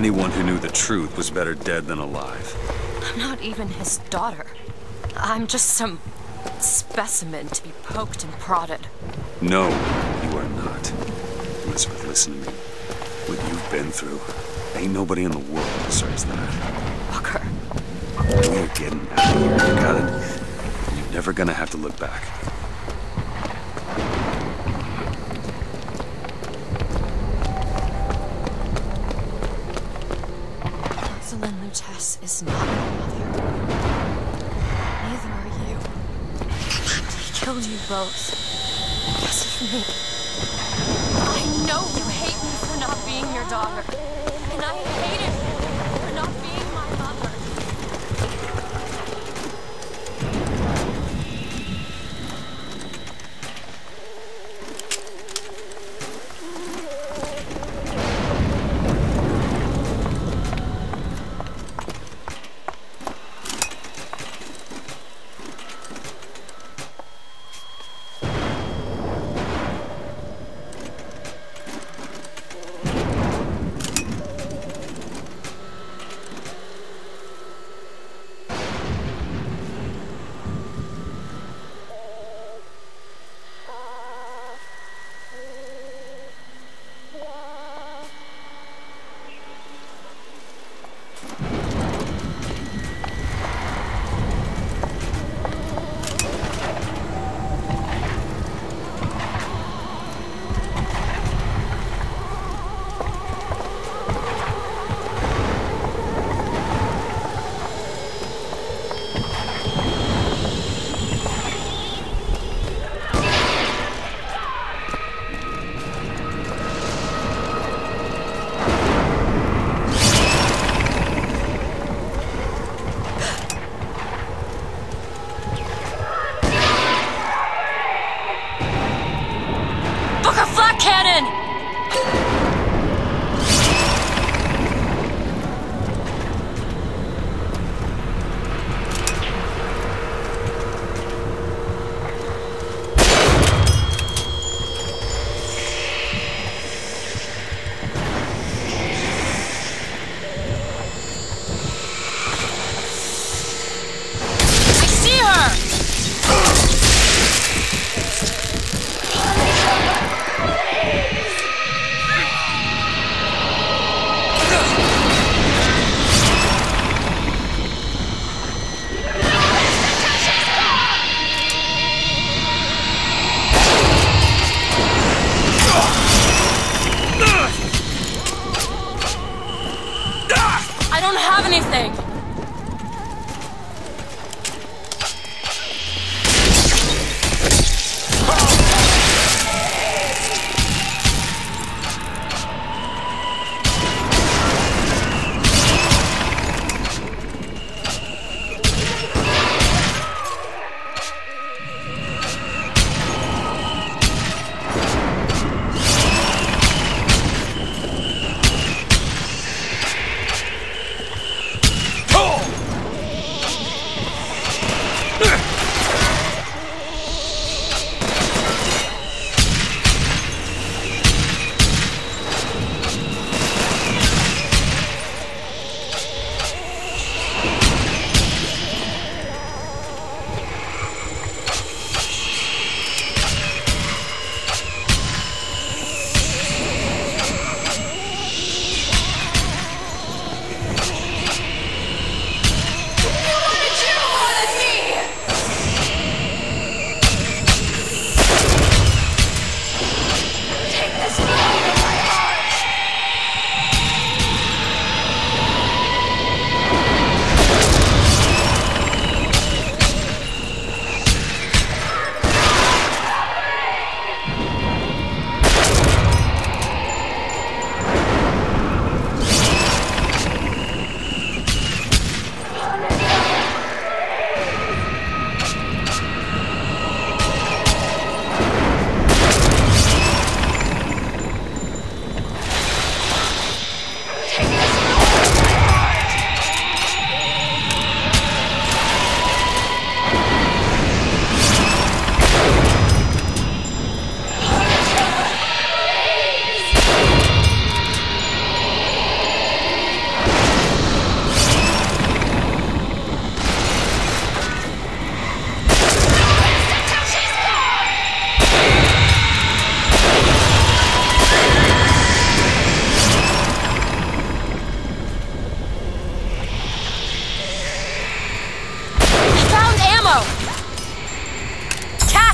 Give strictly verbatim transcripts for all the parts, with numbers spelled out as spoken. Anyone who knew the truth was better dead than alive. I'm not even his daughter. I'm just some specimen to be poked and prodded. No, you are not. Elizabeth, listen to me. What you've been through, ain't nobody in the world deserves that. Walker. We're getting out of here, you got it? You're never gonna have to look back. Jocelyn Lutes is not my mother. Neither are you. He killed you both. Yes, for me. I know you hate me for not being your daughter. And I hated him for not being my mother.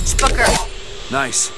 Spooker. Nice.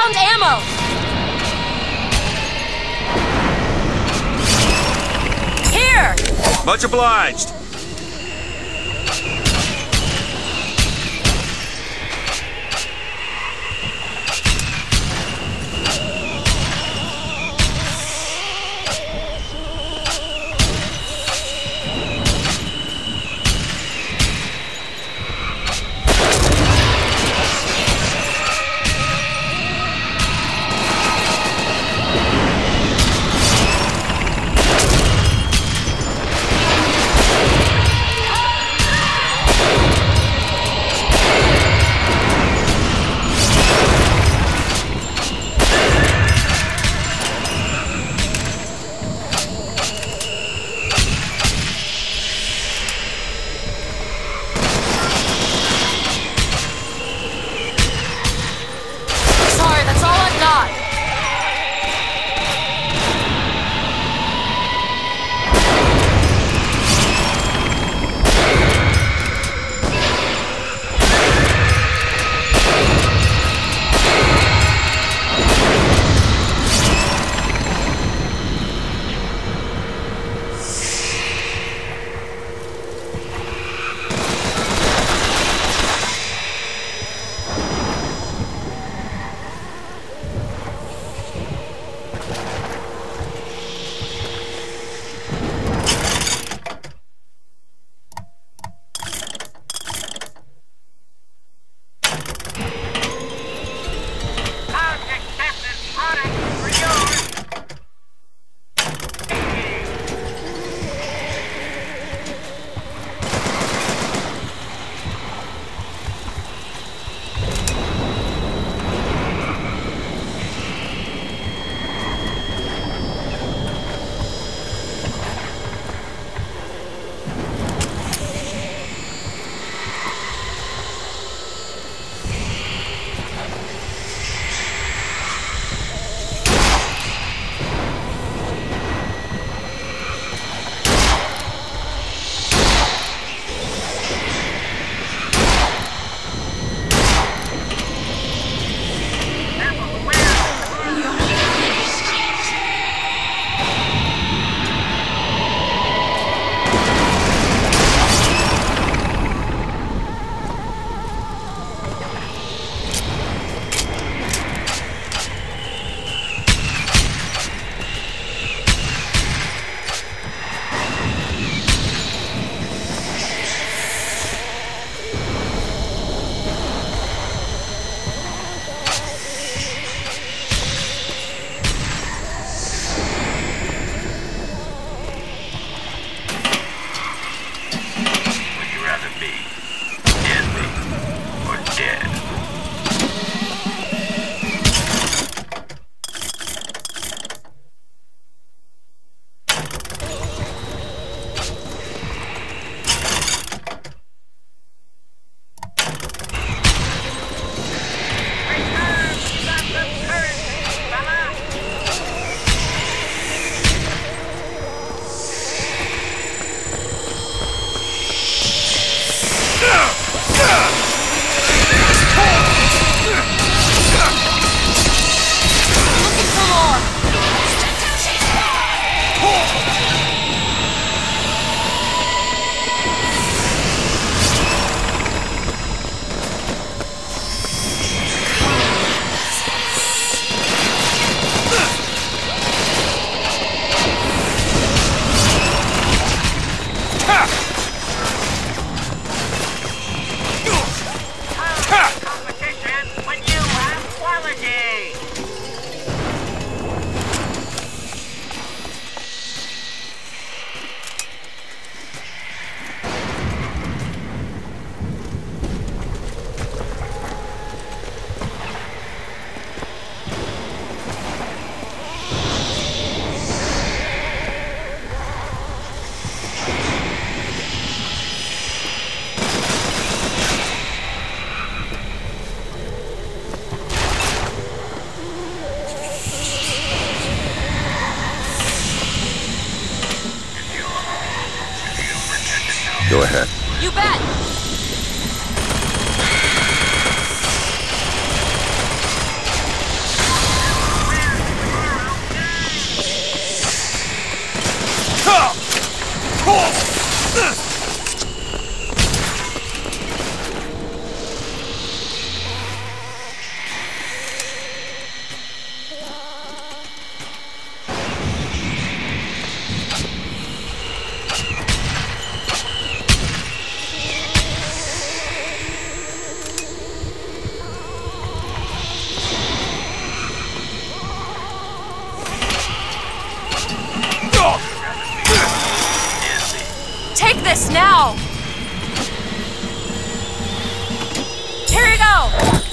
Found ammo! Here! Much obliged!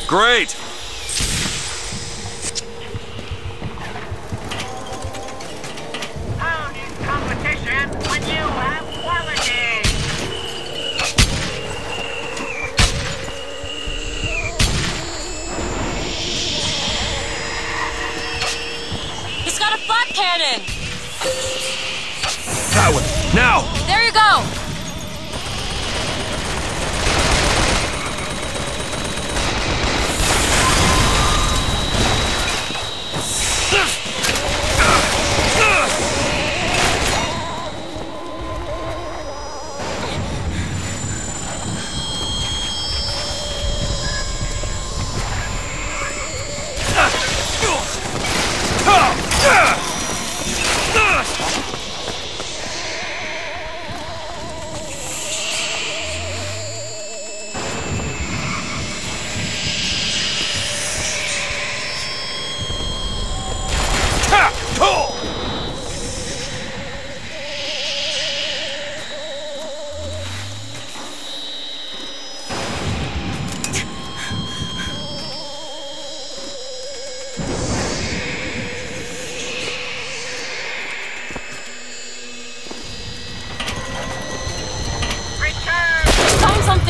Great! How is competition when you have quality? He's got a flak cannon! That one! Now! There you go!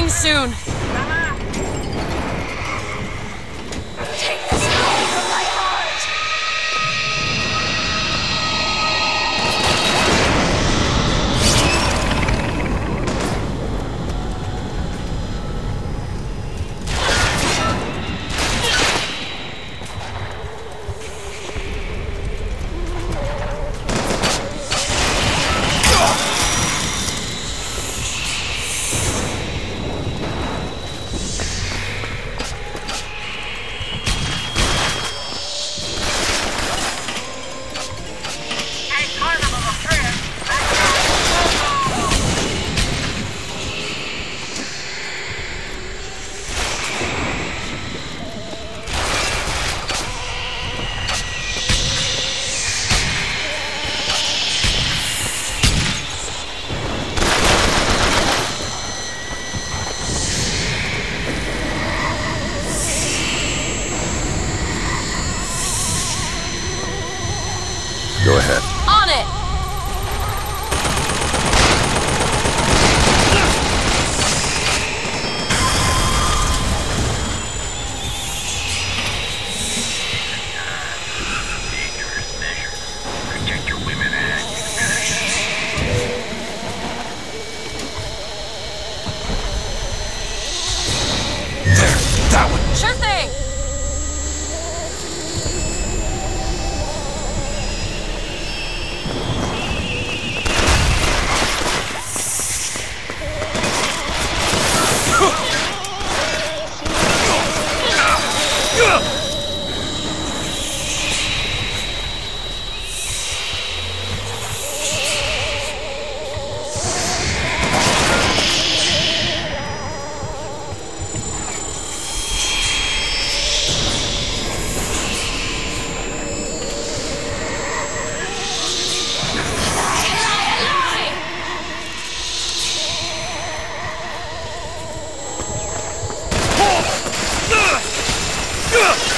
Soon. Go ahead. On it! Ugh!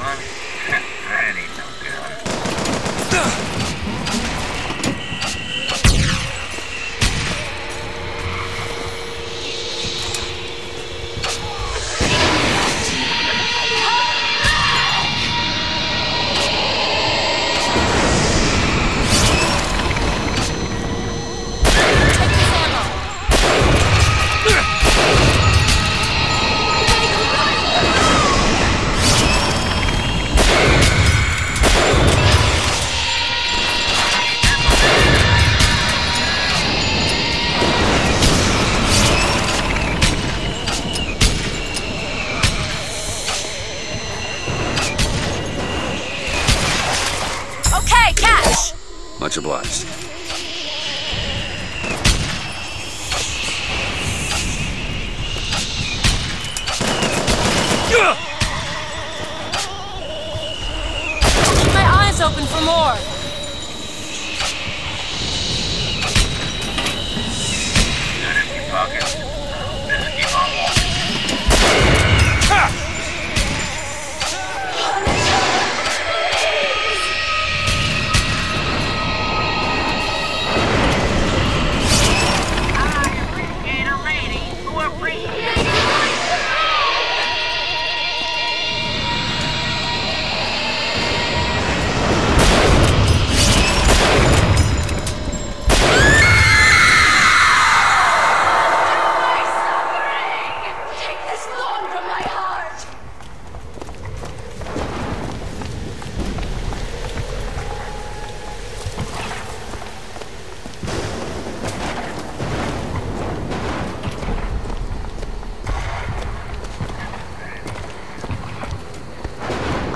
gun? That ain't no gun. Much obliged. Keep my eyes open for more.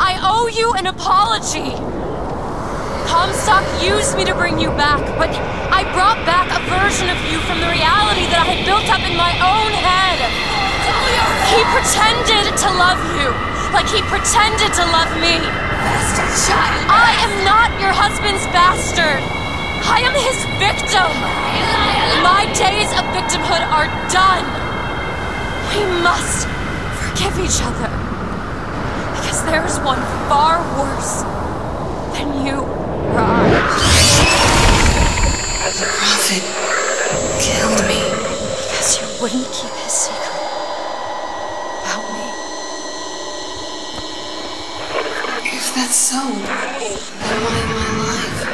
I owe you an apology! Comstock used me to bring you back, but I brought back a version of you from the reality that I had built up in my own head. He pretended to love you, like he pretended to love me. Bastard child! I am not your husband's bastard! I am his victim! My days of victimhood are done! We must forgive each other. There is one far worse than you or I. The Prophet killed me because you wouldn't keep his secret about me. If that's so, then why am I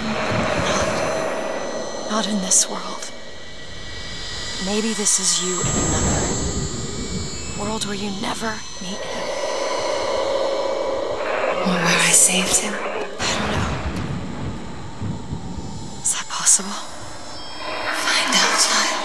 alive? Not, not in this world. Maybe this is you in another world where you never meet him. Or where I saved him? I don't know. Is that possible? Find out, child.